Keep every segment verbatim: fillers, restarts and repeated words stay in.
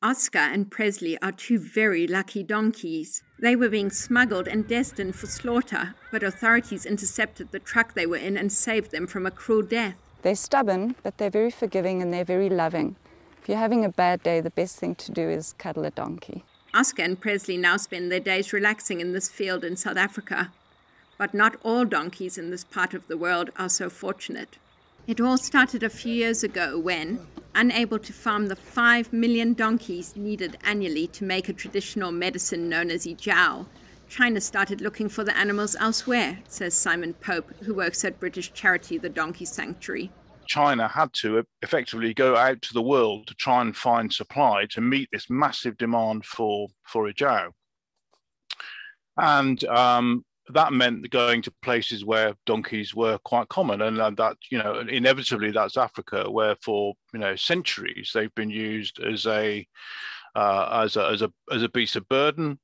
Oscar and Presley are two very lucky donkeys. They were being smuggled and destined for slaughter, but authorities intercepted the truck they were in and saved them from a cruel death. They're stubborn, but they're very forgiving and they're very loving. If you're having a bad day, the best thing to do is cuddle a donkey. Oscar and Presley now spend their days relaxing in this field in South Africa. But not all donkeys in this part of the world are so fortunate. It all started a few years ago when, unable to farm the five million donkeys needed annually to make a traditional medicine known as ejiao, China started looking for the animals elsewhere, says Simon Pope, who works at British charity The Donkey Sanctuary. China had to effectively go out to the world to try and find supply to meet this massive demand for, for ejiao. And um, that meant going to places where donkeys were quite common, and that, you know, inevitably that's Africa, where for, you know, centuries they've been used as a uh, as a as a as a beast of burden.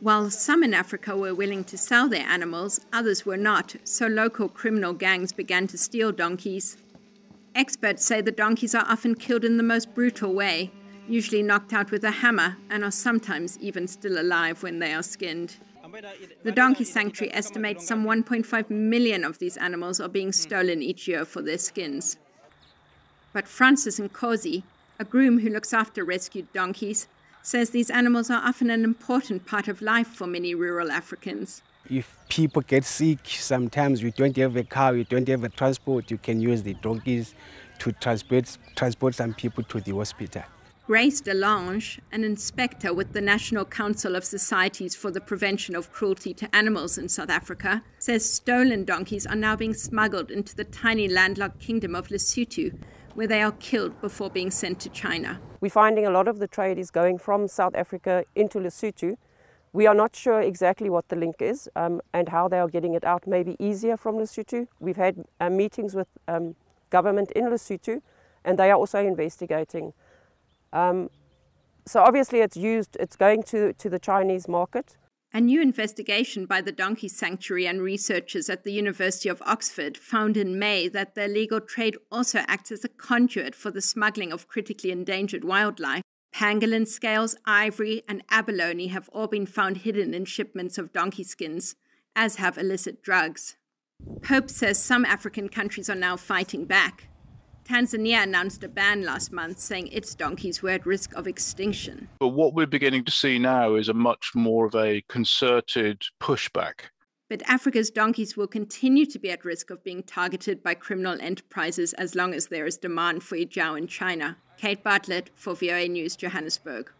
While some in Africa were willing to sell their animals, others were not, so local criminal gangs began to steal donkeys. Experts say that donkeys are often killed in the most brutal way, usually knocked out with a hammer, and are sometimes even still alive when they are skinned. The Donkey Sanctuary estimates some one point five million of these animals are being stolen each year for their skins. But Francis Nkosi, a groom who looks after rescued donkeys, says these animals are often an important part of life for many rural Africans. If people get sick, sometimes you don't have a car, you don't have a transport, you can use the donkeys to transport, transport some people to the hospital. Grace Delange, an inspector with the National Council of Societies for the Prevention of Cruelty to Animals in South Africa, says stolen donkeys are now being smuggled into the tiny landlocked kingdom of Lesotho, where they are killed before being sent to China. We're finding a lot of the trade is going from South Africa into Lesotho. We are not sure exactly what the link is um, and how they are getting it out, maybe easier from Lesotho. We've had uh, meetings with um, government in Lesotho, and they are also investigating. Um, so obviously it's used, it's going to, to the Chinese market. A new investigation by the Donkey Sanctuary and researchers at the University of Oxford found in May that the illegal trade also acts as a conduit for the smuggling of critically endangered wildlife. Pangolin scales, ivory and abalone have all been found hidden in shipments of donkey skins, as have illicit drugs. Pope says some African countries are now fighting back. Tanzania announced a ban last month, saying its donkeys were at risk of extinction. But what we're beginning to see now is a much more of a concerted pushback. But Africa's donkeys will continue to be at risk of being targeted by criminal enterprises as long as there is demand for ejiao in China. Kate Bartlett for V O A News, Johannesburg.